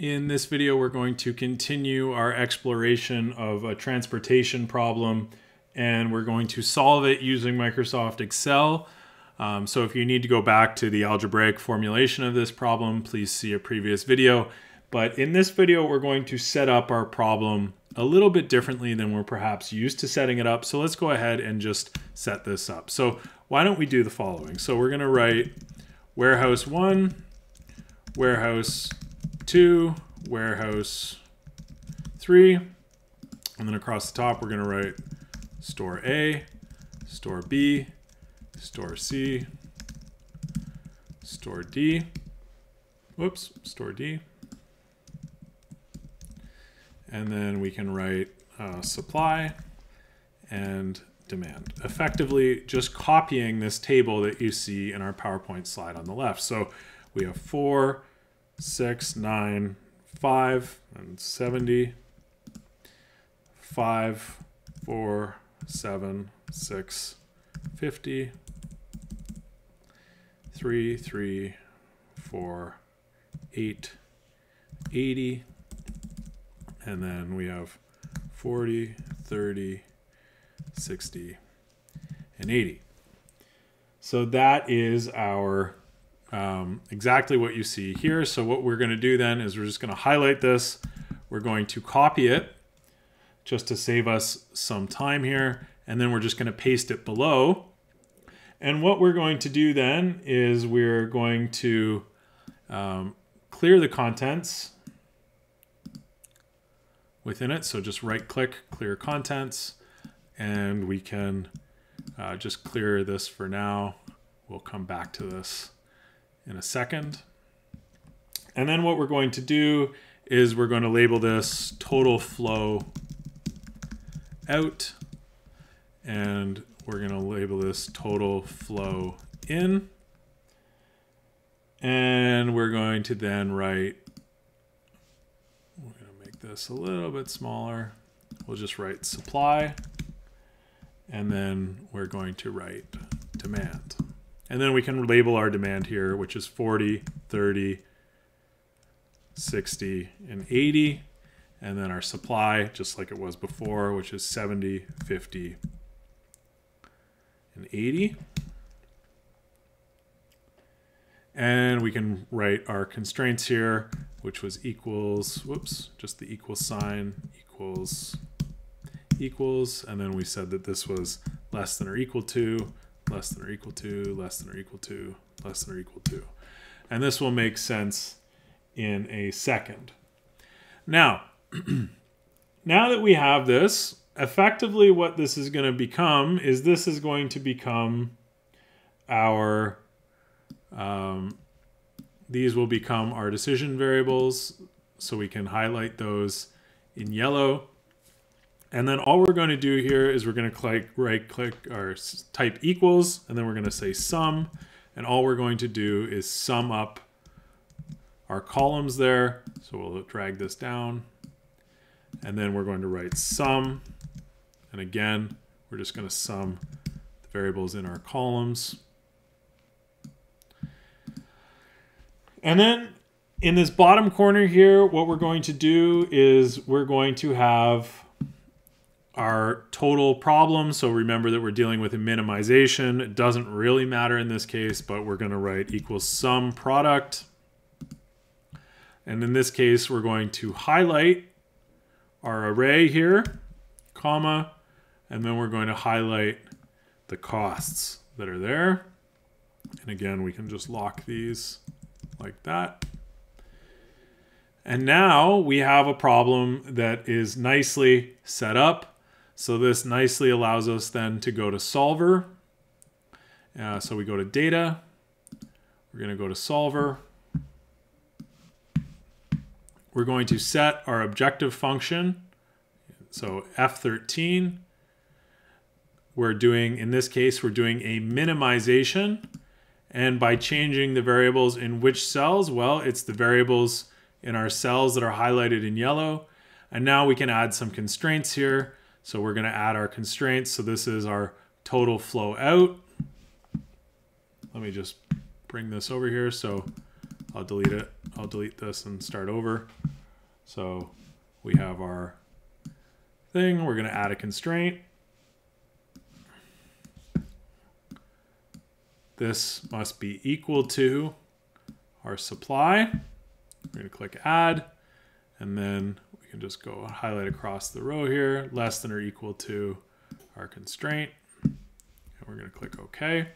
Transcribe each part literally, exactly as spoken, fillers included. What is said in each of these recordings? In this video, we're going to continue our exploration of a transportation problem, and we're going to solve it using Microsoft Excel. Um, so if you need to go back to the algebraic formulation of this problem, please see a previous video. But in this video, we're going to set up our problem a little bit differently than we're perhaps used to setting it up. So let's go ahead and just set this up. So why don't we do the following? So we're going to write warehouse one, warehouse two, warehouse three, and then across the top we're going to write store A, store B, store C, store D, whoops, store D, and then we can write uh, supply and demand, effectively just copying this table that you see in our PowerPoint slide on the left. So we have four, six, nine, five, and seventy, five, four, seven, six, fifty, three, three, four, eight, eighty, and then we have forty, thirty, sixty, and eighty. So that is our Um, exactly what you see here. So what we're going to do then is we're just going to highlight this. We're going to copy it just to save us some time here. And then we're just going to paste it below. And what we're going to do then is we're going to um, clear the contents within it. So just right click, clear contents, and we can uh, just clear this for now. We'll come back to this in a second. And then what we're going to do is we're going to label this total flow out, and we're going to label this total flow in, and we're going to then write, we're going to make this a little bit smaller, we'll just write supply, and then we're going to write demand. And then we can label our demand here, which is forty, thirty, sixty, and eighty. And then our supply, just like it was before, which is seventy, fifty, and eighty. And we can write our constraints here, which was equals, whoops, just the equal sign, equals, equals. And then we said that this was less than or equal to, less than or equal to, less than or equal to, less than or equal to. And this will make sense in a second. Now, now that we have this, effectively what this is going to become is this is going to become our, um, these will become our decision variables. So we can highlight those in yellow. And then all we're going to do here is we're going to right click or type equals, and then we're going to say sum. And all we're going to do is sum up our columns there. So we'll drag this down, and then we're going to write sum. And again, we're just going to sum the variables in our columns. And then in this bottom corner here, what we're going to do is we're going to have our total problem. So remember that we're dealing with a minimization. It doesn't really matter in this case, but we're going to write equals sum product. And in this case, we're going to highlight our array here, comma, and then we're going to highlight the costs that are there. And again, we can just lock these like that. And now we have a problem that is nicely set up. So this nicely allows us then to go to Solver. Uh, so we go to Data, we're going to go to Solver. We're going to set our objective function. So F thirteen, we're doing, in this case, we're doing a minimization. And by changing the variables in which cells, well, it's the variables in our cells that are highlighted in yellow. And now we can add some constraints here. So we're going to add our constraints. So this is our total flow out. Let me just bring this over here. So I'll delete it. I'll delete this and start over. So we have our thing. We're going to add a constraint. This must be equal to our supply. We're going to click add, and then we can just go highlight across the row here, less than or equal to our constraint. And we're going to click OK.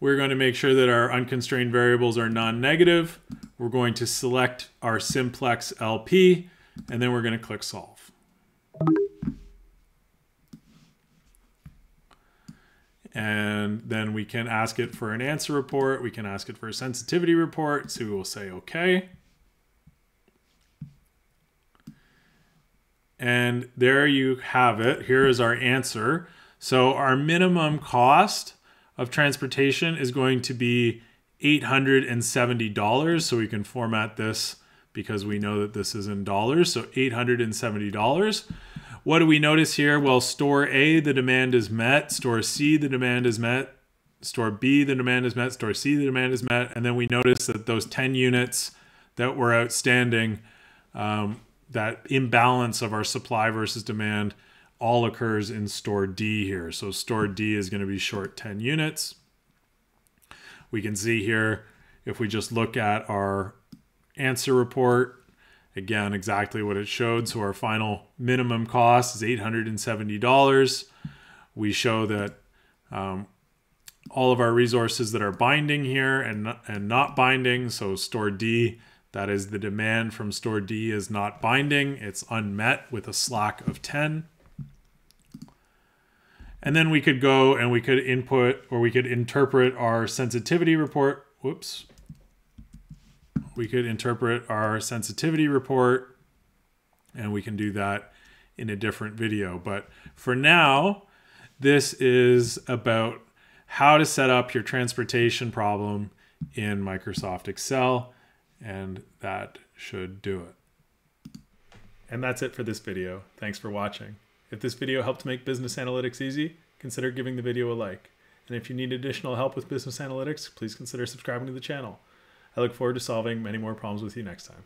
We're going to make sure that our unconstrained variables are non-negative. We're going to select our simplex L P, and then we're going to click solve. And then we can ask it for an answer report. We can ask it for a sensitivity report. So we will say okay. And there you have it. Here is our answer. So our minimum cost of transportation is going to be eight hundred seventy dollars. So we can format this because we know that this is in dollars. So eight hundred seventy dollars. What do we notice here? Well, store A, the demand is met. Store C, the demand is met. Store B, the demand is met. Store C, the demand is met. And then we notice that those ten units that were outstanding, um, that imbalance of our supply versus demand all occurs in store D here. So store D is going to be short ten units. We can see here, if we just look at our answer report, again, exactly what it showed. So our final minimum cost is eight hundred seventy dollars. We show that um, all of our resources that are binding here and, and not binding. So store D, that is the demand from store D is not binding. It's unmet with a slack of ten. And then we could go and we could input or we could interpret our sensitivity report. Whoops. We could interpret our sensitivity report, and we can do that in a different video. But for now, this is about how to set up your transportation problem in Microsoft Excel, and that should do it. And that's it for this video. Thanks for watching. If this video helped make business analytics easy, consider giving the video a like. And if you need additional help with business analytics, please consider subscribing to the channel. I look forward to solving many more problems with you next time.